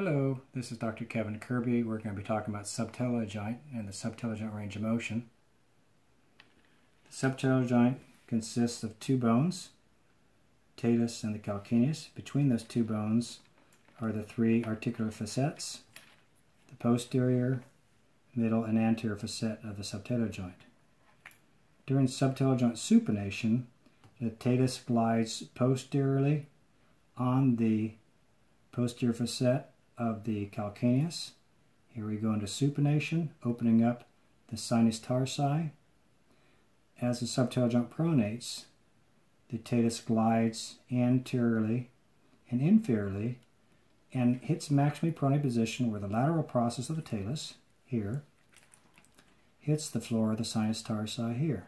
Hello, this is Dr. Kevin Kirby. We're going to be talking about subtalar joint and the subtalar joint range of motion. The subtalar joint consists of two bones, talus and the calcaneus. Between those two bones are the three articular facets, the posterior, middle, and anterior facet of the subtalar joint. During subtalar joint supination, the talus glides posteriorly on the posterior facet of the calcaneus. Here we go into supination, opening up the sinus tarsi. As the subtalar joint pronates, the talus glides anteriorly and inferiorly and hits maximally pronate position where the lateral process of the talus, here, hits the floor of the sinus tarsi here.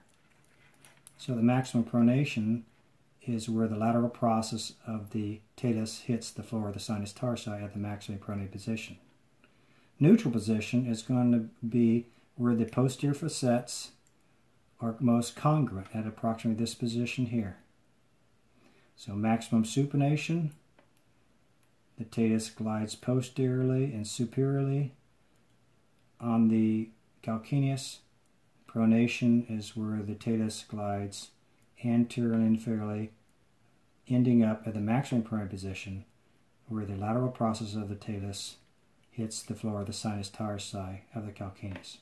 So the maximum pronation is where the lateral process of the talus hits the floor of the sinus tarsi at the maximally pronate position. Neutral position is going to be where the posterior facets are most congruent at approximately this position here. So maximum supination, the talus glides posteriorly and superiorly on the calcaneus. Pronation is where the talus glides anteriorly and inferiorly, ending up at the maximum pronate position where the lateral process of the talus hits the floor of the sinus tarsi of the calcaneus.